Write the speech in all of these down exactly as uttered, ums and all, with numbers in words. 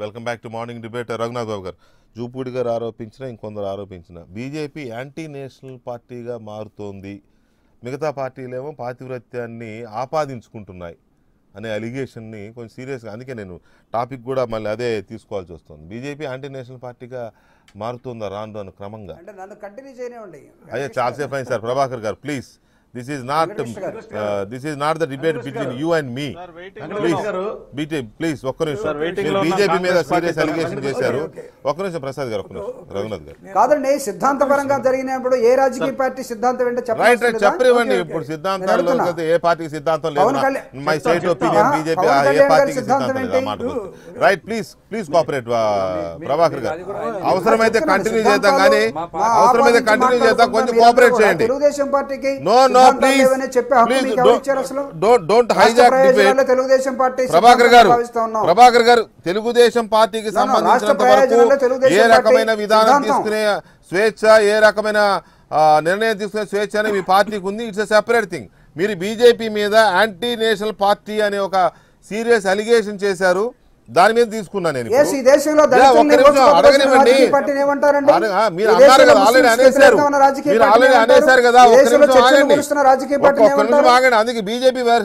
Welcome back to morning debate. Raghunath గౌగర్, జూపూడి గారు ఆరోపించిన ఇంకొందరు ఆరోపించిన బీజేపీ యాంటీ నేషనల్ పార్టీగా మారుతోంది, మిగతా పార్టీలేమో పాతివ్రత్యాన్ని ఆపాదించుకుంటున్నాయి అనే అలిగేషన్ని కొంచెం సీరియస్గా, అందుకే నేను టాపిక్ కూడా మళ్ళీ అదే తీసుకోవాల్సి వస్తుంది. బీజేపీ యాంటీ నేషనల్ పార్టీగా మారుతుందా రాను రాను క్రమంగా? అదే చాలాసేపు అయింది sir. Prabhakar garu please, this is not uh, this is not the debate between you and me. Please please ఒక్క నిమిషం సార్, వెయిటింగ్ లో బీజేపీ మీద సీరియస్ అలిగేషన్ చేశారు. ఒక్క నిమిషం ప్రసాద్ గారు, ఒక్క నిమిషం రఘునాథ్ గారు. కాదండి, సిద్ధాంతపరంగా జరిగినప్పుడు ఏ రాజకీయ పార్టీ సిద్ధాంతం ఏంటో చెప్పండి. రైట్ రైట్ చెప్పివ్వండి. ఇప్పుడు సిద్ధాంతాల్లో కదా ఏ పార్టీకి సిద్ధాంతం లేదు. మై స్టేట్ ఒపీనియన్ బీజేపీ ఏ పార్టీకి సిద్ధాంతం ఏంటి మాట్లాడుతుంది. Right, please please cooperate Prabhakar garu. అవసరమైతే కంటిన్యూ చేద్దాం, కానీ అవసరమైతే కంటిన్యూ చేద్దాం, కొంచెం కోఆపరేట్ చేయండి. తెలుగుదేశం పార్టీకి నో నో ప్రభాకర్ గారు, తెలుగుదేశం పార్టీకి సంబంధించిన ఏ రకమైన విధానం తీసుకునే స్వేచ్ఛ, ఏ రకమైన నిర్ణయం తీసుకునే స్వేచ్ఛ అనేది మీ పార్టీకి ఉంది. It's a separate thing. మీరు బీజేపీ మీద యాంటీ నేషనల్ పార్టీ అనే ఒక సీరియస్ అలిగేషన్ చేశారు, దాని మీద తీసుకున్నా నేను. అడగనివ్వండి, మీరు అన్నారు కదా, ఆల్రెడీ అనేసారు మీరు ఆల్రెడీ అనేసారు కదా ఆగండి. అందుకే బీజేపీ వేరు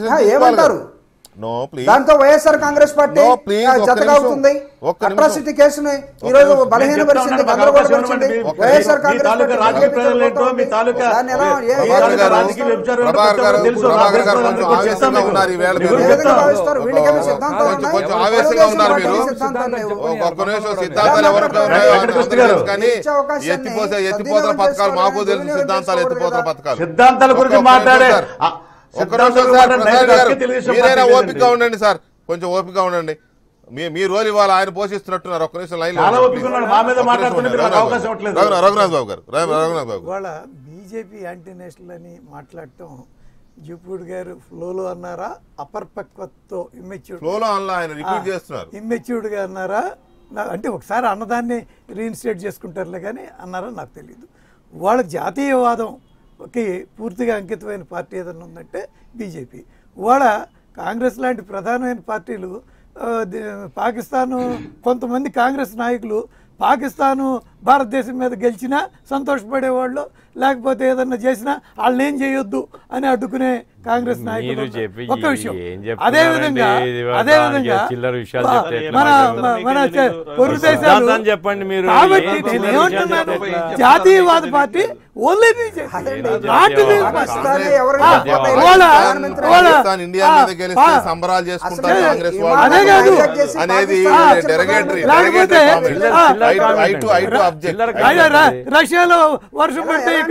దాంతో వైఎస్ఆర్ కాంగ్రెస్ పార్టీ జతగా అవుతుంది. అట్రాసిటీ కేసుని ఈ రోజు బలహీనపరిచింది, గందరగోళపరిచింది వైఎస్ఆర్ కాంగ్రెస్. సిద్ధాంతాల గురించి మాట్లాడే మీరైనా ఓపికగా ఉండండి సార్, కొంచెం ఓపికగా ఉండండి. మీ మీ రోల్ ఇవాళ ఆయన పోషిస్తున్నట్టున్నారు. ఒక్క నిమిషం లైన్ రఘునాథ్ బాబు గారు. రఘునాథ్ బాబు, ఇవాళ బీజేపీ యాంటీ నేషనల్ అని మాట్లాడటం జూపూడి గారు ఫ్లోలో అన్నారా, అపరిపక్వతతో ఇమ్మెచ్యూర్ ఫ్లోలో అన్నా ఆయన రిపీట్ చేస్తున్నారు, ఇమ్మెచ్యూర్డ్ గా అన్నారా అంటే, ఒకసారి అన్నదాన్ని రీఇన్స్టేట్ చేసుకుంటారులే కానీ అన్నారా నాకు తెలియదు. వాళ్ళ జాతీయవాదం ఓకే పూర్తిగా అంకితమైన పార్టీ ఏదన్నా ఉందంటే బీజేపీ. ఇవాళ కాంగ్రెస్ లాంటి ప్రధానమైన పార్టీలు పాకిస్తాను, కొంతమంది కాంగ్రెస్ నాయకులు పాకిస్తాను భారతదేశం మీద గెలిచినా సంతోషపడేవాళ్ళు, లేకపోతే ఏదన్నా చేసినా వాళ్ళని ఏం చేయొద్దు అని అడ్డుకునే కాంగ్రెస్ నాయకులు. ఒక్క విషయం, అదేవిధంగా అదేవిధంగా మన మన పొరుగు దేశాలు కాబట్టి నేనేమంటున్నాను, జాతీయవాద పార్టీ ఓన్లీ రష్యాలో వర్షం పడితే ఏం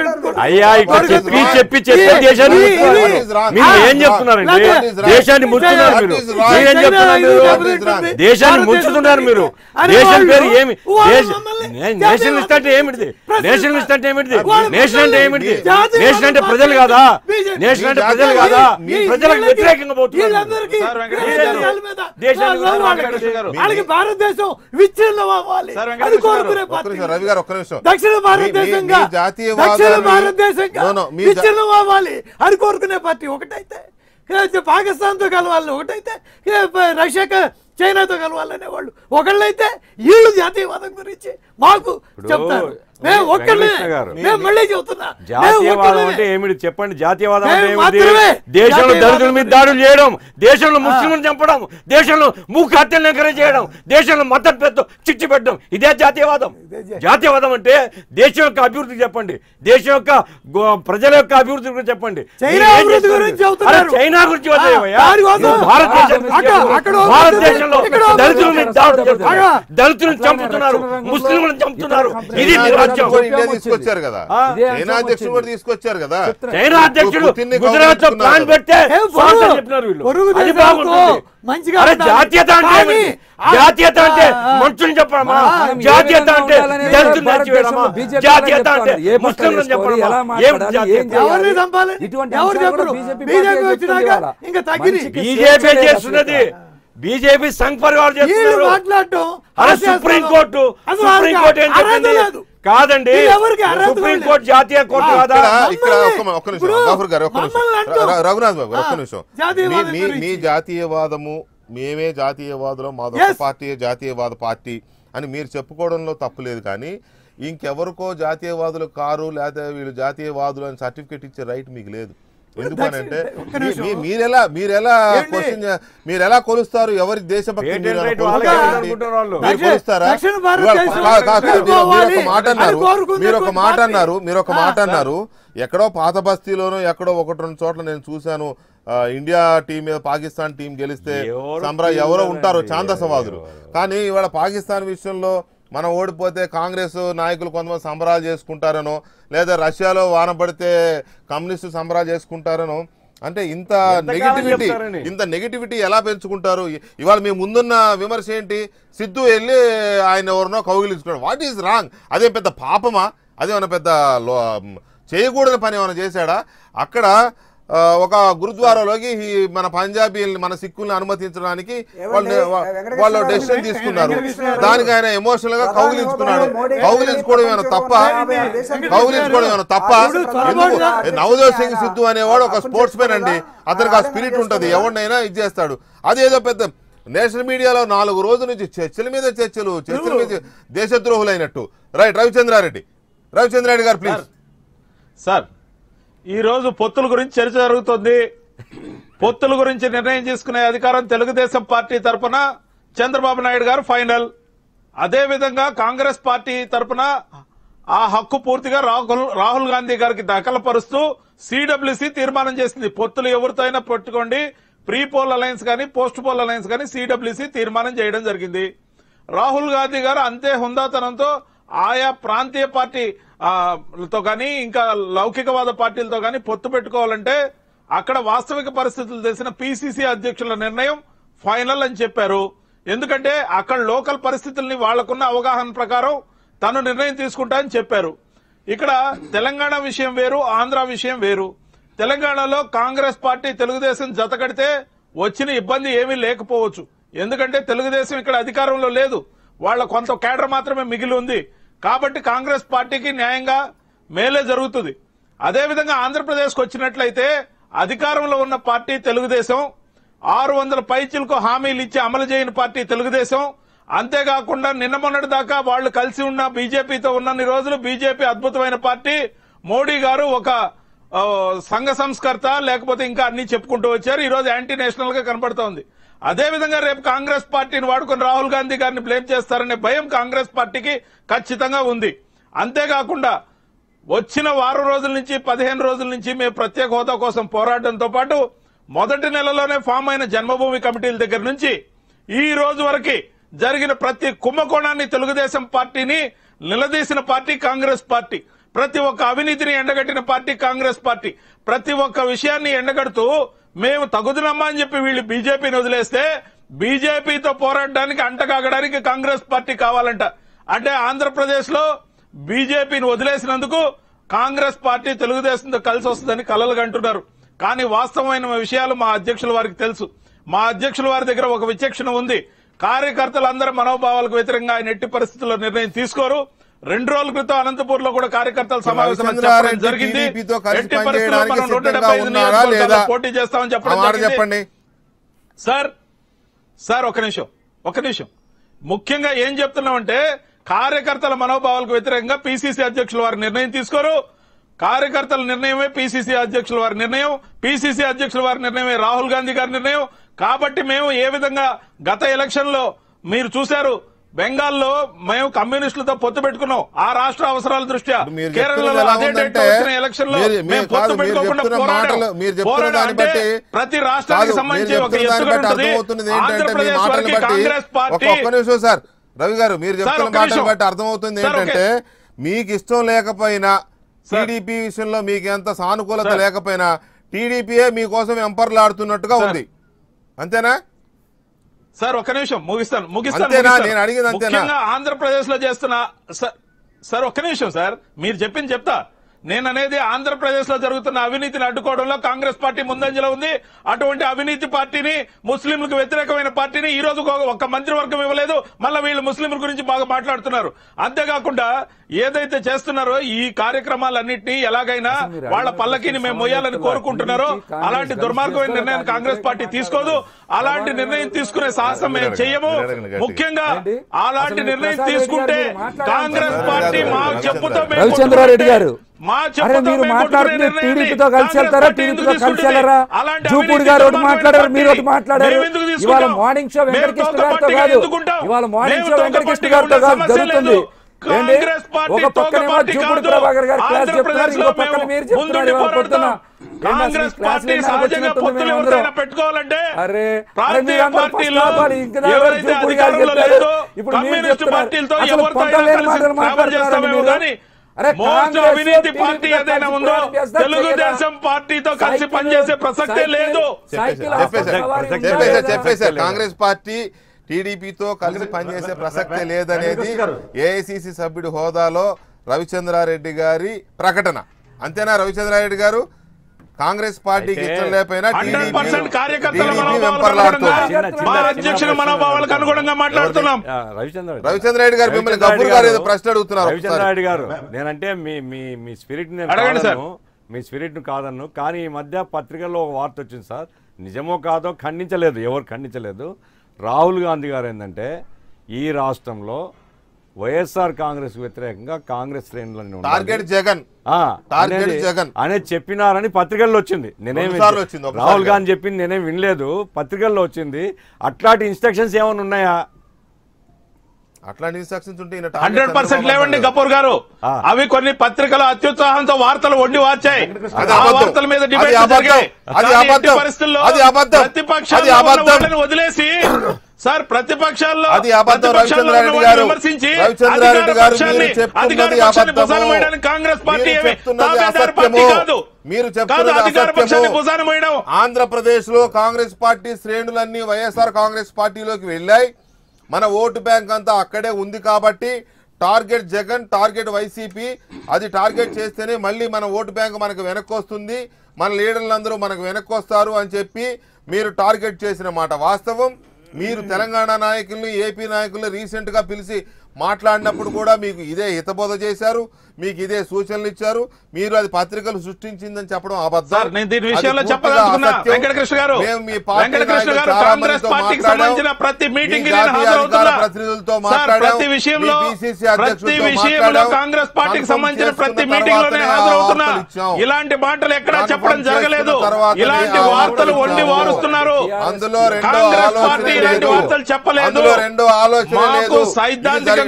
చెప్తున్నారండి? దేశాన్ని ముంచుతున్నారు మీరు, దేశాన్ని ముంచుతున్నారు మీరు. దేశం పేరు ఏమి? నేషనలిస్ట్ అంటే ఏమిటిది? నేషనలిస్ట్ అంటే ఏమిటిది? నేషన్ అంటే ఏమిటి? నేషన్ అంటే ప్రజలు కాదా? నేషన్ అంటే ప్రజలు కాదా? ప్రజలకు వ్యతిరేకంగా అని కోరుకునే పార్టీ ఒకటైతే, పాకిస్తాన్ తో కలవాలని ఒకటైతే, రష్యా చైనాతో కలవాలనే వాళ్ళు ఒకళ్ళైతే, వీళ్ళు జాతీయవాదం గురించి మాకు చెప్తారు. చెప్పండి, జాతీయవాదం అంటే దేశంలో దళితుల మీద దాడులు చేయడం, దేశంలో ముస్లింలను చంపడం, దేశంలో మూక హత్యలు చేయడం, దేశంలో మతం పెద్ద చిచ్చు పెట్టడం, ఇదే జాతీయవాదం. జాతీయవాదం అంటే దేశం యొక్క అభివృద్ధి చెప్పండి, దేశం యొక్క ప్రజల యొక్క అభివృద్ధి గురించి చెప్పండి. చైనా గురించి భారతదేశంలో దళితుల మీద దాడులు, దళితులను చంపుతున్నారు, ముస్లింలను చంపుతున్నారు. ఇది తీసుకొచ్చారు కదా, చైనా అధ్యక్షుడు కూడా తీసుకొచ్చారు కదా. చైనా అధ్యక్షుడు గుజరాత్ లో ప్లాన్ పెడితే BJP BJP Sangh Parivar supreme court supreme court Raghunath Babu मेमे जातीयवाद पार्टी जातीयवाद पार्टी अ तपले इंकेवरको जातीयवाद वीళ్ళు जातीयवाद सर्टिफिकेट इच्चे राइट ఎక్కడో పాత బస్తీలోనో ఎక్కడో ఒకటి రెండు చోట్ల నేను చూశాను ఇండియా టీమ్ పాకిస్తాన్ టీమ్ గెలిస్తే సంబరా ఎవరో ఉంటారో చాందసవాదులు కానీ ఇవాల పాకిస్తాన్ విషయంలో मन ओडिपोते कांग्रेस नायक को संबरा चेसुकुंटारनो लेदा रशियालो वान पड़ते कम्यूनिस्ट संबरा चेसुकुंटारनो अंटे इंत नेगेटिविटी इंत नेगेटिविटी एला पेंचुकुंटारु इवाल मी मुंदुन्न विमर्श एंटी सिद्धू एल्ली आयन एवरनो कौगिलिंचुकुंटारु वाट इज रांग अदे पेद्द पापमा अदेमन्न पेद्द चेयकूडनि पनि एमन्न चेसाडा अक्कड गुरुद्वारा मन पंजाबी मन सिक्कुल्नि अनुमतिंचडानिकी वाळ्ळ डिसिजन तीसुकुन्नारु दानिकी आयन एमोशनल गा कौगिलिंचुकुन्नाडु कौगिलिंचुकोवडमेना तप्प कौगिलिंचुकोवडमेना तप्प नवजोत सिंग सिद्धू अनेवाडु ओक स्पोर्ट्स मैन अंडी अतनिकी आ स्पिरिट उंटदी एवडनैना इदि चेस्ताडु अदेदो पेद्द नेशनल मीडियालो नालुगु रोजुल नुंची चर्चल मीद चर्चलु चर्चल मीद देशद्रोहुलैनट्टु right Ravichandra Reddy Ravichandra Reddy garu please sir ఈ రోజు పొత్తుల గురించి చర్చ జరుగుతోంది పొత్తుల గురించి నిర్ణయం తీసుకునే అధికారం తెలుగుదేశం పార్టీ తరపున చంద్రబాబు నాయుడు గారు ఫైనల్ అదే విధంగా కాంగ్రెస్ పార్టీ తరపున ఆ హక్కు పూర్తిగా రాహుల్ గాంధీ గారికి దఖలపరుస్తూ సిడబ్ల్యూసి తీర్మానం చేసింది పొత్తులు ఎవరితోైనా పెట్టుకోండి ప్రీ పోల్ అలయన్స్ గాని పోస్ట్ పోల్ అలయన్స్ గాని సిడబ్ల్యూసి తీర్మానం చేయడం జరిగింది రాహుల్ గాంధీ గారు అంతే హుందాతనంతో ఆయా ప్రాంతీయ పార్టీ తో గాని ఇంకా లౌకికవాద పార్టీలతో గాని పొత్తు పెట్టుకోవాలంటే అక్కడ వాస్తవిక పరిస్థితులు తెలిసిన పీసీసీ అధ్యక్షుల నిర్ణయం ఫైనల్ అని చెప్పారు ఎందుకంటే అక్కడ లోకల్ పరిస్థితుల్ని వాళ్ళకున్న అవగాహన ప్రకారం తను నిర్ణయం తీసుకుంటానని చెప్పారు ఇక్కడ తెలంగాణ విషయం వేరు ఆంధ్ర విషయం వేరు తెలంగాణలో కాంగ్రెస్ పార్టీ తెలుగుదేశం జతకడితే వచ్చిన ఇబ్బంది ఏమీ లేకపోవచ్చు ఎందుకంటే తెలుగుదేశం ఇక్కడ అధికారంలో లేదు వాళ్ళ కొంత కేడర్ మాత్రమే మిగిలి ఉంది కాబట్టి కాంగ్రెస్ పార్టీకి న్యాయంగా మేలే జరుగుతుంది అదే విధంగా ఆంధ్రప్రదేశ్ కు వచ్చినట్లయితే అధికారంలో ఉన్న పార్టీ తెలుగుదేశం ఆరు వందల పైచిలకు హామీలు ఇచ్చి అమలు చేయని పార్టీ తెలుగుదేశం అంతే కాకుండా నిన్న మొన్నటి దాకా వాళ్ళు కలిసి ఉన్న బీజేపీతో ఉన్నన్ని రోజులు బీజేపీ అద్భుతమైన పార్టీ మోడీ గారు ఒక సంఘ సంస్కర్త లేకపోతే ఇంకా అన్ని చెప్పుకుంటూ వచ్చారు ఈ రోజు యాంటీ నేషనల్ గా కనబడుతోంది అదే విధంగా రేపు కాంగ్రెస్ పార్టీని వాడుకొని రాహుల్ గాంధీ గారిని బ్లేమ్ చేస్తారనే భయం కాంగ్రెస్ పార్టీకి ఖచ్చితంగా ఉంది అంతేకాకుండా వచ్చిన వారం రోజుల నుంచి పదిహేను రోజుల నుంచి మేము ప్రత్యేక హోదా కోసం పోరాటంతో పాటు మొదటి నెలలోనే ఫామ్ అయిన జన్మభూమి కమిటీల దగ్గర నుంచి ఈ రోజు వరకు జరిగిన ప్రతి కుంభకోణాన్ని తెలుగుదేశం పార్టీని నిలదీసిన పార్టీ కాంగ్రెస్ పార్టీ ప్రతి ఒక్క అవినీతిని ఎండగట్టిన పార్టీ కాంగ్రెస్ పార్టీ ప్రతి ఒక్క విషయాన్ని ఎండగడుతూ మేము తగుదునమ్మా అని చెప్పి వీళ్ళు బీజేపీని వదిలేస్తే బీజేపీతో పోరాడడానికి అంటగాగడానికి కాంగ్రెస్ పార్టీ కావాలంట అంటే ఆంధ్రప్రదేశ్ లో బీజేపీని వదిలేసినందుకు కాంగ్రెస్ పార్టీ తెలుగుదేశంతో కలిసి వస్తుందని కలలుగా అంటున్నారు కానీ వాస్తవమైన విషయాలు మా అధ్యక్షుల వారికి తెలుసు మా అధ్యక్షుల వారి దగ్గర ఒక విచక్షణ ఉంది కార్యకర్తలందరూ మనోభావాలకు వ్యతిరేకంగా ఆయన ఎట్టి పరిస్థితుల్లో నిర్ణయం తీసుకోరు రెండు రోజుల క్రితం అనంతపూర్ లో కూడా కార్యకర్తల సమావేశం చెప్పడం జరిగింది ఎట్టి పరిస్థితుల్లో మనం నూట డెబ్బై ఐదు నియోజకవర్గాల్లో పోటీ చేస్తామని చెప్పడం జరిగింది సార్ సార్ ఒక నిమిషం ఒక నిమిషం ముఖ్యంగా ఏం చెప్తున్నామంటే కార్యకర్తల మనోభావాలకు వ్యతిరేకంగా పీసీసీ అధ్యక్షుల వారి నిర్ణయం తీసుకోరు కార్యకర్తల నిర్ణయమే పీసీసీ అధ్యక్షుల వారి నిర్ణయం పీసీసీ అధ్యక్షుల వారి నిర్ణయమే రాహుల్ గాంధీ గారి నిర్ణయం కాబట్టి మేము ఏ విధంగా గత ఎలక్షన్ లో మీరు చూశారు బెంగాల్లో మేము కమ్యూనిస్టులతో పొత్తు పెట్టుకున్నాం ఆ రాష్ట్ర అవసరాల దృష్ట్యా కేరళలో అదే డేట్ వచ్చిన ఎలక్షన్ లో మేము పొత్తు పెట్టుకోకుండా పోరాడాం పోరాడాం అంటే ప్రతి రాష్ట్రానికి సంబంధించి ఒక ఎత్తుగడ ఉంటుంది ఆంధ్రప్రదేశ్ వారికి కాంగ్రెస్ పార్టీ ఒక్క నిమిషం సార్ రవి గారు మీరు చెప్తున్న మాటలు బట్టి అర్థమవుతుంది ఏంటంటే మీకు ఇష్టం లేకపోయినా టీడీపీ విషయంలో మీకు ఎంత సానుకూలత లేకపోయినా టీడీపీయే మీ కోసం ఎంపర్లాడుతున్నట్టుగా ఉంది అంతేనా సార్ ఒక నిమిషం ముగిస్తాను ముగిస్తాను ముఖ్యంగా ఆంధ్రప్రదేశ్ లో చేస్తున్న సార్ ఒక నిమిషం సార్ మీరు చెప్పింది చెప్తా నేను అనేది ఆంధ్రప్రదేశ్ లో జరుగుతున్న అవినీతిని అడ్డుకోవడంలో కాంగ్రెస్ పార్టీ ముందంజలో ఉంది. అటువంటి అవినీతి పార్టీని ముస్లింలకు వ్యతిరేకమైన పార్టీని ఈ రోజు ఒక మంత్రివర్గం ఇవ్వలేదు. మళ్ళీ వీళ్ళు ముస్లింల గురించి బాగా మాట్లాడుతున్నారు. అంతేకాకుండా ఏదైతే చేస్తున్నారో ఈ కార్యక్రమాలన్నింటినీ ఎలాగైనా వాళ్ల పల్లకిని మేము మోయాలని కోరుకుంటున్నారో అలాంటి దుర్మార్గమైన నిర్ణయం కాంగ్రెస్ పార్టీ తీసుకోదు. అలాంటి నిర్ణయం తీసుకునే సాహసం మేము చేయము. ముఖ్యంగా అలాంటి నిర్ణయం తీసుకుంటే కాంగ్రెస్ పార్టీ మా చెప్పుతో రవిచంద్రారెడ్డి గారు అరే మీరు మాట్లాడుతున్నారు టీడీపీతో కలిసి వెళ్తారా టీడీపీతో కలిసి వెళ్ళరా? జూపూడి గారు ఒకటి మాట్లాడారు, మీరు ఒకటి మాట్లాడారు. ఇవాళ మార్నింగ్ షో వెంకటకృష్ణ గారితో కాదు, ఇవాళ మార్నింగ్ షో వెంకటకృష్ణ గారితో కాదు జరుగుతుంది. ఒక పక్కనేమో జూపూడి ప్రభాకర్ గారు క్లాస్ చెప్తున్నారు, ఇంకో పక్కన మీరు చెప్తున్నారు. ఇవాళ పొద్దున మాట్లాడుతున్నారు. మోర్చా అవినీతి పార్టీ ఏదైనా ఉందో తెలుగుదేశం పార్టీతో కలిసి పనిచేసే ప్రసక్తే లేదు. చెప్పేశారు కాంగ్రెస్ పార్టీ టీడీపీతో కలిసి పనిచేసే ప్రసక్తే లేదనేది ఏఐసిసి సభ్యుడి హోదాలో రవిచంద్రారెడ్డి గారి ప్రకటన. అంతేనా రవిచంద్రారెడ్డి గారు? కాంగ్రెస్ పార్టీకి ఇష్టం లేకపోయినా రవిచంద్ర రెడ్డి గారు మిమ్మల్ని గబ్బురు గారు ఏదో ప్రశ్న అడుగుతున్నారు. రవిచంద్రారెడ్డి గారు నేనంటే మీ మీ మీ స్పిరిట్ మీ స్పిరిట్ కాదన్ను, కానీ ఈ మధ్య పత్రికల్లో ఒక వార్త వచ్చింది సార్, నిజమో కాదో ఖండించలేదు, ఎవరు ఖండించలేదు. రాహుల్ గాంధీ గారు ఏంటంటే ఈ రాష్ట్రంలో వైఎస్ఆర్ కాంగ్రెస్ వ్యతిరేకంగా కాంగ్రెస్ శ్రేణులను టార్గెట్ జగన్ టార్గెట్ జగన్ అనేది చెప్పినారని పత్రికల్లో వచ్చింది. నేనేమి రాహుల్ గాంధీ చెప్పింది నేనేం వినలేదు, పత్రికల్లో వచ్చింది. అట్లాంటి ఇన్స్ట్రక్షన్స్ ఏమైనా ఉన్నాయా? అట్లాంటి ఇన్స్ట్రక్షన్స్ ఉంటే హండ్రెడ్ పర్సెంట్ లేవండి గపూర్ గారు. అవి కొన్ని పత్రికలు అత్యుత్సాహంతో వార్తలు వండి వచ్చాయి. వార్తల మీద డిబేట్ పరిస్థితుల్లో ప్రతిపక్షాలను వదిలేసి సార్ ప్రతిపక్షాల్లో విమర్శించి కాంగ్రెస్ పార్టీ ఆంధ్రప్రదేశ్ లో కాంగ్రెస్ పార్టీ శ్రేణులన్నీ వైఎస్ఆర్ కాంగ్రెస్ పార్టీలోకి వెళ్ళాయి. మన ఓటు బ్యాంక్ అంతా అక్కడే ఉంది కాబట్టి టార్గెట్ జగన్ టార్గెట్ వైసీపీ అది టార్గెట్ చేస్తేనే మళ్ళీ మన ఓటు బ్యాంక్ మనకు వెనక్కి వస్తుంది, మన లీడర్లందరూ మనకు వెనక్కి వస్తారు అని చెప్పి మీరు టార్గెట్ చేసిన మాట వాస్తవం. మీరు తెలంగాణ నాయకులను ఏపీ నాయకులను రీసెంట్గా పిలిచి మాట్లాడినప్పుడు కూడా మీకు ఇదే హితబోధ చేశారు, మీకు ఇదే సూచనలు ఇచ్చారు. మీరు అది పత్రికలు సృష్టించిందని చెప్పడం అబద్ధం. మేము మీ పార్టీ ప్రతినిధులతో మాట్లాడాము, పీసీసీ అధ్యక్షులతో కాంగ్రెస్ పార్టీకి సంబంధించిన ప్రతి మీటింగ్ లోనే హాజరవుతున్నా. ఇలాంటి మాటలు ఎక్కడా చెప్పడం జరగలేదు. ఇలాంటి వార్తలు వండి వారుస్తున్నారు. అందులో రెండో ఆలోచన చెప్పలేదు, రెండో ఆలోచన లేదు. సైద్ధాంతికంగా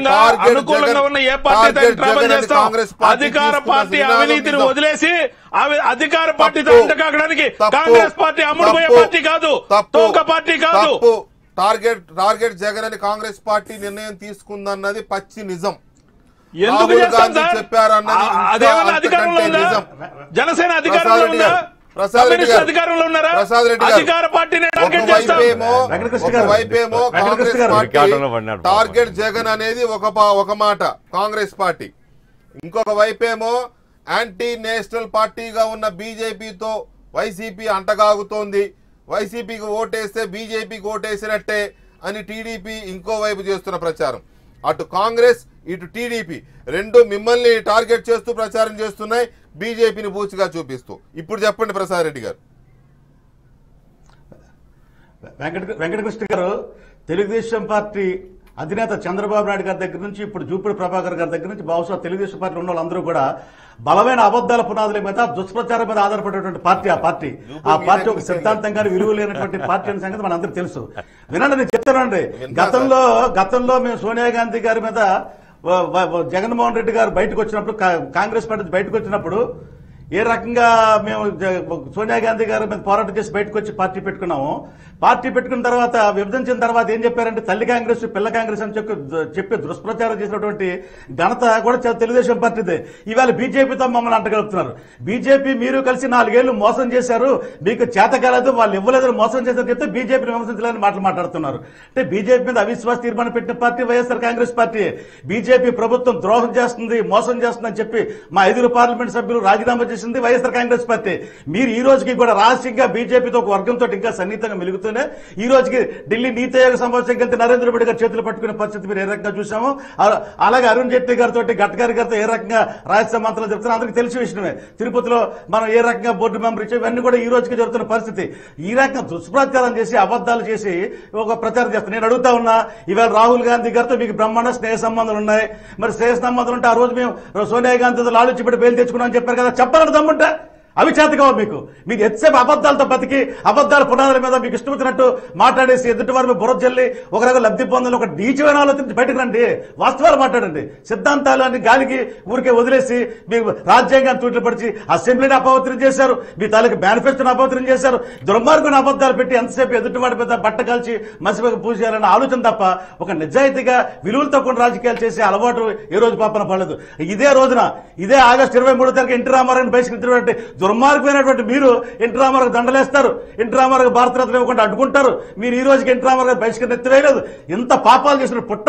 అనుకూలంగా ఉన్న ఏ పార్టీ ట్రావెల్ చేస్తాం, అధికార పార్టీ అవినీతిని వదిలేసి అధికార పార్టీతో ఉండకాగడానికి కాంగ్రెస్ పార్టీ అమ్ముడుపోయే పార్టీ కాదు, తోక పార్టీ కాదు. టార్గెట్ టార్గెట్ జగన్ అని కాంగ్రెస్ పార్టీ నిర్ణయం తీసుకుందన్నది పచ్చి నిజం. ఎందుకు చెప్పారన్నది అదేమన్నా అధికారంలో ఉందా? జనసేన అధికారంలో ఉందా? ప్రసాద్ రెడ్డి అధికారంలో ఉన్నారా? ప్రసాద్ రెడ్డి అధికార పార్టీని టార్గెట్ చేస్తామేమో, ఒకవైపేమో కాంగ్రెస్ పార్టీ టార్గెట్ జగన్ అనేది ఒక ఒక మాట కాంగ్రెస్ పార్టీ, ఇంకొక వైపేమో యాంటీ నేషనల్ పార్టీగా ఉన్న బీజేపీతో వైసీపీ అంటగాగుతోంది, వైసీపీకి ఓటేస్తే బీజేపీకి ఓటేసినట్టే అని టీడీపీ ఇంకోవైపు చేస్తున్న ప్రచారం. అటు కాంగ్రెస్ ఇటు టీడీపీ రెండు మిమ్మల్ని టార్గెట్ చేస్తూ ప్రచారం చేస్తున్నాయి, బీజేపీని బూచిగా చూపిస్తూ. ఇప్పుడు చెప్పండి ప్రసాద్ రెడ్డి గారు. వెంకటకృష్ణ గారు, తెలుగుదేశం పార్టీ అధినేత చంద్రబాబు నాయుడు గారి దగ్గర నుంచి ఇప్పుడు జూపూడి ప్రభాకర్ గారి దగ్గర నుంచి బహుశా తెలుగుదేశం పార్టీ ఉన్న వాళ్ళందరూ కూడా బలమైన అబద్దాల పునాదుల మీద దుష్ప్రచారం మీద ఆధారపడేటువంటి పార్టీ. ఆ పార్టీ ఆ పార్టీ ఒక సిద్ధాంతంగా విలువ లేనటువంటి పార్టీ అనే సంగతి మనందరూ తెలుసు. వినండి, నేను చెప్తానండి. గతంలో గతంలో మేము సోనియా గాంధీ గారి మీద జగన్మోహన్ రెడ్డి గారు బయటకు వచ్చినప్పుడు, కాంగ్రెస్ పార్టీ బయటకు వచ్చినప్పుడు ఏ రకంగా మేము సోనియా గాంధీ గారి మీద పోరాటం చేసి బయటకు వచ్చి పార్టీ పెట్టుకున్నాము. పార్టీ పెట్టుకున్న తర్వాత విభజించిన తర్వాత ఏం చెప్పారంటే తల్లి కాంగ్రెస్ పిల్ల కాంగ్రెస్ అని చెప్పి చెప్పి దుష్ప్రచారం చేసినటువంటి ఘనత కూడా తెలుగుదేశం పార్టీదే. ఇవాళ బీజేపీతో మమ్మల్ని అంటగలుపుతున్నారు. బీజేపీ మీరు కలిసి నాలుగేళ్లు మోసం చేశారు, మీకు చేత కాలేదు, వాళ్ళు ఇవ్వలేదని మోసం చేశారని చెప్తే బీజేపీని విమర్శించాలని మాటలు మాట్లాడుతున్నారు. అంటే బీజేపీ మీద అవిశ్వాస తీర్మానం పెట్టిన party YSR Congress party. BJP ప్రభుత్వం ద్రోహం చేస్తుంది, మోసం చేస్తుందని చెప్పి మా ఐదుగురు పార్లమెంట్ సభ్యులు రాజీనామా వైఎస్ఆర్ కాంగ్రెస్ పార్టీ. మీరు ఈ రోజుకి కూడా రహస్యంగా బీజేపీతో ఒక వర్గంతో ఇంకా సన్నిహితంగా మెలుగుతూనే ఈ రోజుకి ఢిల్లీ నీతి ఆయోగ సమావేశం కలిసి నరేంద్ర మోడీ గారు చేతులు పట్టుకునే పరిస్థితి మీరు ఏ రకంగా చూసామో, అలాగే అరుణ్ జైట్లీ గారితో గడ్కరీ గారితో ఏ రకంగా రహస్య మంత్రాలు చెప్తున్నా అందరికీ తెలిసి విషయమే. తిరుపతిలో మనం ఏ రకంగా బోర్డు మెంబర్ ఇచ్చాం, ఇవన్నీ కూడా ఈ రోజుకి జరుగుతున్న పరిస్థితి. ఈ రకంగా దుష్ప్రచారం చేసి అబద్దాలు చేసి ఒక ప్రచారం చేస్తాను. నేను అడుగుతా ఉన్నా, ఇవాళ రాహుల్ గాంధీ గారితో మీకు బ్రహ్మాండ స్నేహ సంబంధాలు ఉన్నాయి, మరి స్నేహ సంబంధాలు ఉంటే ఆ రోజు మేము సోనియా గాంధీతో లాలుచి పెట్టి బయలు తెచ్చుకున్నామని చెప్పారు కదా, చెప్పాలి దమ్ముంటే అవి చేతగా మీకు మీకు ఎత్సేపు అబద్దాలతో బతికి అబద్దాల పునాదుల మీద మీకు ఇష్టం వచ్చినట్టు మాట్లాడేసి ఎదుటి వారి బుర్ర జల్లి ఒక రకం లబ్ధి పొందని ఒక నీచమైన ఆలోచించి బయటకు రండి, వాస్తవాలు మాట్లాడండి. సిద్ధాంతాలని గాలికి ఊరికే వదిలేసి మీకు రాజ్యాంగాన్ని తూట్లు పడిచి అసెంబ్లీని అపవిత్రం చేశారు, మీ తాలూకు మేనిఫెస్టోని అపవిత్రం చేశారు, దుర్మార్గుని అబద్దాలు పెట్టి ఎంతసేపు ఎదుటి వాడి మీద బట్ట కాల్చి మసిపైకి పూజ చేయాలనే ఆలోచన తప్ప ఒక నిజాయితీగా విలువలతో కొన్ని రాజకీయాలు చేసే అలవాటు ఏ రోజు పాపన పడలేదు. ఇదే రోజున ఇదే ఆగస్టు ఇరవై మూడో తారీఖు ఎన్టీ రామారావుని బహిష్కరించినటువంటి దుర్మార్గమైనటువంటి మీరు ఎన్టీ రామారావుకు దండలేస్తారు, ఎన్టీ రామారావుకు భారతరత్న ఇవ్వకుండా అడ్డుకుంటారు. మీరు ఈ రోజుకి ఎన్టీ రామారావు బహిష్కరణ ఎత్తివేయలేదు. ఇంత పాపాలు చేసిన పుట్ట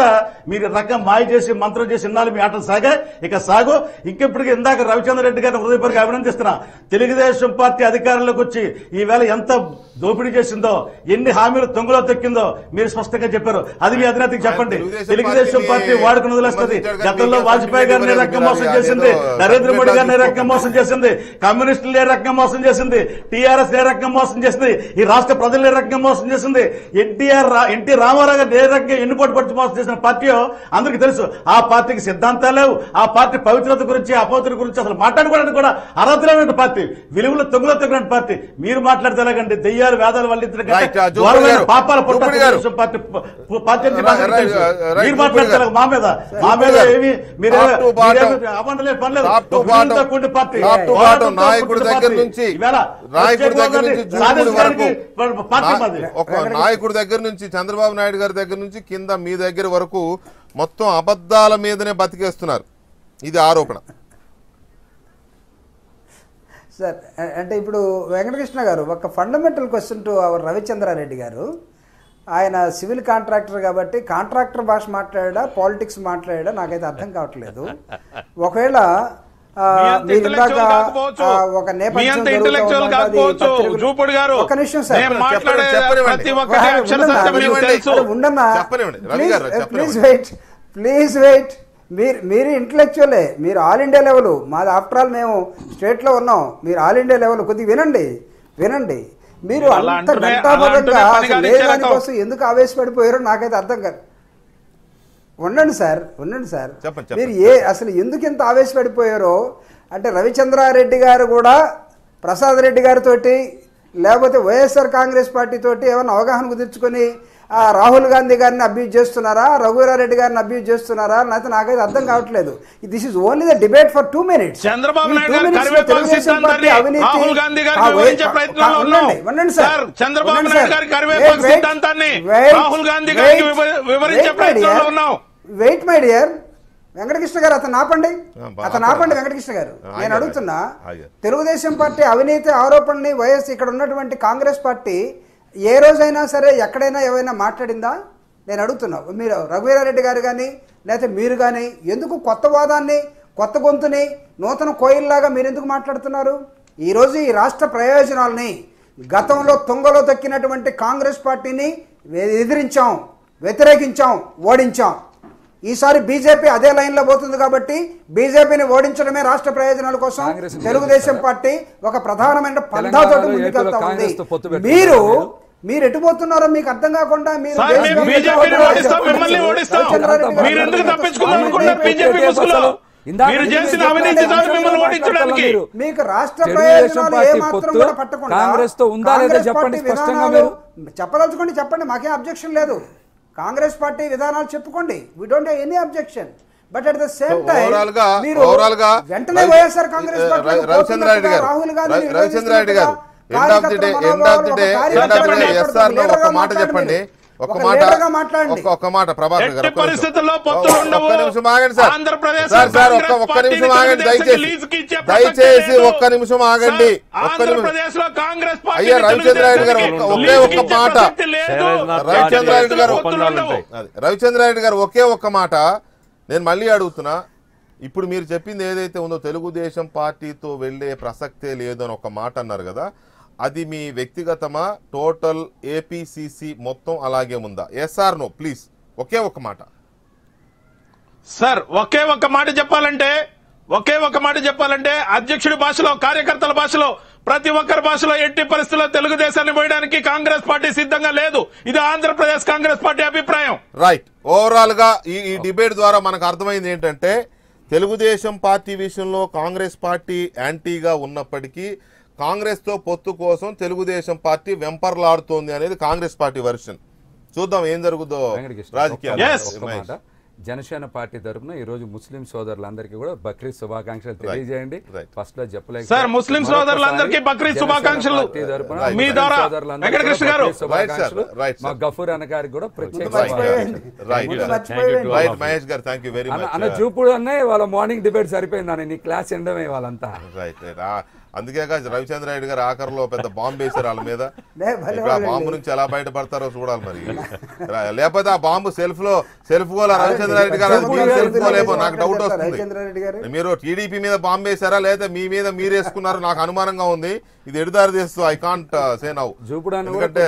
మీరు రకం మాయ చేసి మంత్రం చేసి ఇన్నాళ్ళు మీ ఆటలు సాగా, ఇక సాగు. ఇంకెప్పటికీ ఇందాక రవిచంద్ర రెడ్డి గారిని హృదయపూర్వక అభినందిస్తున్నా. తెలుగుదేశం పార్టీ అధికారంలోకి వచ్చి ఈవేళ ఎంత దోపిడీ చేసిందో, ఎన్ని హామీలు తొంగులో తొక్కిందో మీరు స్పష్టంగా చెప్పారు. అది మీ అధినేతకి చెప్పండి. తెలుగుదేశం పార్టీ వాడుకుని వదిలేస్తుంది. గతంలో వాజ్పేయి గారిని రకం మోసం చేసింది, నరేంద్ర మోడీ గారిని రకం మోసం చేసింది, కమ్యూనిస్ట్ ఏ రకంగా మోసం చేసింది, టీఆర్ఎస్ ఏ రకంగా మోసం చేసింది, ఈ రాష్ట్ర ప్రజలు ఏ రకంగా మోసం చేసింది, ఎన్టీఆర్ ఎన్టీ రామారావు గారు ఏ రకంగా ఎన్నుపోటు పడిచి మోసం చేసిన పార్టీయో అందరికీ తెలుసు. ఆ పార్టీకి సిద్ధాంతాలు లేవు, ఆ పార్టీ పవిత్రత గురించి అపవిత్రత గురించి అసలు మాట్లాడుకోవడానికి కూడా అర్హతలేనటువంటి పార్టీ, విలువలు తొంగులో తొంగిన పార్టీ. మీరు మాట్లాడితే ఎలాగండి? దెయ్యాలు వేదాలు వల్లించిన పాపాల పుట్టిన పార్టీ పార్టీ మీరు మాట్లాడితే మా మీద మా మీద ఏమి మీరు అవ్వండి పర్లేదు పార్టీ నాయకుడి దగ్గర నుంచి నాయకుడి దగ్గర నుంచి జూపూడి వరకు, ఒక నాయకుడి దగ్గర నుంచి చంద్రబాబు నాయుడు గారి దగ్గర నుంచి కింద మీ దగ్గర వరకు మొత్తం అబద్ధాల మీదనే బతికేస్తున్నారు. ఇది ఆరోపణ సార్. అంటే ఇప్పుడు వెంకటకృష్ణ గారు, ఒక fundamental question to our Ravichandra Reddy గారు. ఆయన సివిల్ కాంట్రాక్టర్ కాబట్టి కాంట్రాక్టర్ భాష మాట్లాడా పాలిటిక్స్ మాట్లాడా నాకైతే అర్థం కావట్లేదు. ఒకవేళ ప్లీజ్ వెయిట్, మీరు మీరు ఇంటలెక్చువలే, మీరు ఆల్ ఇండియా లెవెల్, మాది ఆఫ్టర్ ఆల్ మేము స్టేట్లో ఉన్నాం, మీరు ఆల్ ఇండియా లెవెల్ కొద్దిగా వినండి వినండి మీరు అంత గంటాపదంగా కోసం ఎందుకు ఆవేశపడిపోయారో నాకైతే అర్థం కాదు. ఉండండి సార్ ఉండండి సార్ మీరు ఏ అసలు ఎందుకు ఇంత ఆవేశపడిపోయారో అంటే రవిచంద్రారెడ్డి గారు కూడా ప్రసాద్ రెడ్డి గారితో లేకపోతే వైఎస్ఆర్ కాంగ్రెస్ పార్టీతో ఏమైనా అవగాహన కుదుర్చుకొని ఆ రాహుల్ గాంధీ గారిని అబ్యూజ్ చేస్తున్నారా, రఘువీరారెడ్డి గారిని అబ్యూజ్ చేస్తున్నారా నాతో నాకైతే అర్థం కావట్లేదు. This is only the debate for two minutes. Chandrababu Naidu wait my dear Venkatakrishna గారు, అతను ఆపండి అతను ఆపండి వెంకటకృష్ణ గారు. నేను అడుగుతున్నా, తెలుగుదేశం పార్టీ అవినీతి ఆరోపణని వైఎస్ ఇక్కడ ఉన్నటువంటి కాంగ్రెస్ పార్టీ ఏ రోజైనా సరే ఎక్కడైనా ఏమైనా మాట్లాడిందా? నేను అడుగుతున్నా, మీరు రఘువీరారెడ్డి గారు కానీ లేకపోతే మీరు కానీ ఎందుకు కొత్త వాదాన్ని కొత్త గొంతుని నూతన కోయిల్లాగా మీరు ఎందుకు మాట్లాడుతున్నారు? ఈరోజు ఈ రాష్ట్ర ప్రయోజనాలని గతంలో తుంగలో తొక్కినటువంటి కాంగ్రెస్ పార్టీని ఎదిరించాం, వ్యతిరేకించాం, ఓడించాం. ఈసారి బీజేపీ అదే లైన్లో పోతుంది కాబట్టి బీజేపీని ఓడించడమే రాష్ట్ర ప్రయోజనాల కోసం తెలుగుదేశం పార్టీ ఒక ప్రధానమైన పంధాతో ముందుకెళ్తా ఉంది. మీరు మీరు ఎటు పోతున్నారో మీకు అర్థం కాకుండా మీరు మీకు రాష్ట్ర ప్రయోజనాలు ఏ మాత్రం కూడా పట్టకుండా చెప్పదలుచుకోండి, చెప్పండి, మాకేం అబ్జెక్షన్ లేదు. కాంగ్రెస్ పార్టీ విధానాలు చెప్పుకోండి, we don't have any objection. But at the same time overall గా ఓవరాల్ గా వెంటనే YSR Congress party Ravichandra Reddy garu Rahul Gandhi Ravichandra Reddy garu end of the day end of the day end of the day SR లో ఒక మాట చెప్పండి ఒక మాట ఒక మాట ప్రభాకర్ గారు పరిస్థితుల్లో పొత్తులు ఉండవు ఒక్క నిమిషం ఆగండి సార్ ఆంధ్రప్రదేశ్ సార్ సార్ ఒక్క ఒక్క నిమిషం ఆగండి దయచేసి దయచేసి ఒక్క నిమిషం ఆగండి ఒక్క ఆంధ్రప్రదేశ్ లో కాంగ్రెస్ పార్టీ అయ్యా రవిచంద్ర రెడ్డి గారు ఒకే ఒక్క మాట రవిచంద్ర రెడ్డి గారు రవిచంద్ర రెడ్డి గారు ఒకే ఒక్క మాట నేను మళ్ళీ అడుగుతున్నా ఇప్పుడు మీరు చెప్పింది ఏదైతే ఉందో తెలుగుదేశం పార్టీతో వెళ్లే ప్రసక్తే లేదు అని ఒక మాట అన్నారు కదా అది మీ వ్యక్తిగతమా టోటల్ ఏపీసీసీ మొత్తం అలాగే ఉందా ఎస్ఆర్ నో ప్లీజ్ ఒకే ఒక మాట సార్ ఒకే ఒక మాట చెప్పాలంటే ఒకే ఒక మాట చెప్పాలంటే అధ్యక్షుడి భాషలో కార్యకర్తల భాషలో ప్రతి ఒక్కరి భాషలో ఎట్టి పరిస్థితుల్లో తెలుగుదేశాన్ని పోయడానికి కాంగ్రెస్ పార్టీ సిద్ధంగా లేదు ఇది ఆంధ్రప్రదేశ్ కాంగ్రెస్ పార్టీ అభిప్రాయం రైట్ ఓవరాల్ గా ఈ డిబేట్ ద్వారా మనకు అర్థమైంది ఏంటంటే తెలుగుదేశం పార్టీ విషయంలో కాంగ్రెస్ పార్టీ యాంటీగా ఉన్నప్పటికీ కాంగ్రెస్ తో పొత్తు కోసం తెలుగుదేశం పార్టీ వెంపర్లాడుతోంది అనేది కాంగ్రెస్ పార్టీ వర్షన్ చూద్దాం ఏం జరుగుతుందో రాజకీయాలు జనసేన పార్టీ తరఫున ఈ రోజు ముస్లిం సోదరులందరికీ కూడా బక్రీద్ శుభాకాంక్షలు తెలియజేయండి ఫస్ట్ లో చెప్పలేదు సార్ ముస్లిం సోదరులందరికీ బక్రీద్ శుభాకాంక్షలు మీ ద్వారా వెంకటకృష్ణ గారు మా గఫూర్ అన్న గారికి కూడా ప్రత్యేకంగా జూపుడు అన్నయ్య వాళ్ళ మార్నింగ్ డిబేట్ సరిపోయింది నీ క్లాస్ ఎండమే వాళ్ళంతా అందుకే రవిచంద్ర రెడ్డి గారు ఆఖరిలో పెద్ద బాంబు వేసారు వాళ్ళ మీద ఆ బాంబు నుంచి ఎలా బయటపడతారో చూడాలి మరి లేకపోతే ఆ బాంబు సెల్ఫ్ లో సెల్ఫ్ గోలా రవిచంద్ర రెడ్డి గారు నాకు డౌట్ వస్తుంది మీరు టీడీపీ మీద బాంబు వేసారా లేదా మీ మీద మీరు వేసుకున్నారో నాకు అనుమానంగా ఉంది ఇది ఎడుదారి చేస్తూ ఐ కాంట్ సే నౌ ఎందుకంటే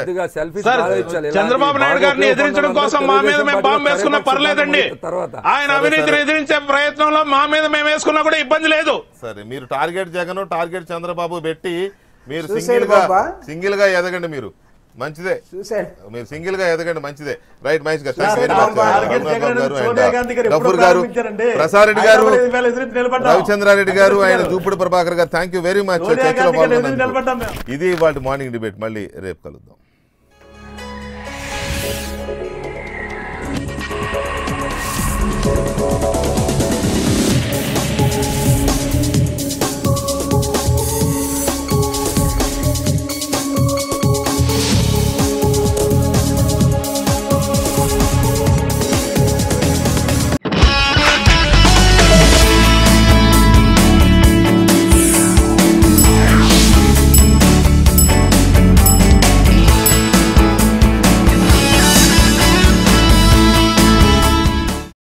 చంద్రబాబు నాయుడు గారిని ఎదిరించడం కోసం మా మీద మేము బాంబు వేసుకున్నా పర్లేదండి ఆయన అవినీతిని ఎదిరించే ప్రయత్నంలో మా మీద మేము వేసుకున్నా కూడా ఇబ్బంది లేదు సరే మీరు టార్గెట్ జగన్ టార్గెట్ చంద్రబాబు పెట్టి మీరు సింగిల్ గా సింగిల్ గా ఎదగండి మీరు మంచిదే మీరు సింగిల్ గా ఎదగండి మంచిదే రైట్ మహేష్ గారు గఫూర్ గారు ప్రసాద్ రెడ్డి గారు రవిచంద్ర రెడ్డి గారు ఆయన జూపుడి ప్రభాకర్ గారు థ్యాంక్ యూ వెరీ మచ్ ఇది వాళ్ళ మార్నింగ్ డిబేట్ మళ్ళీ రేపు కలుద్దాం.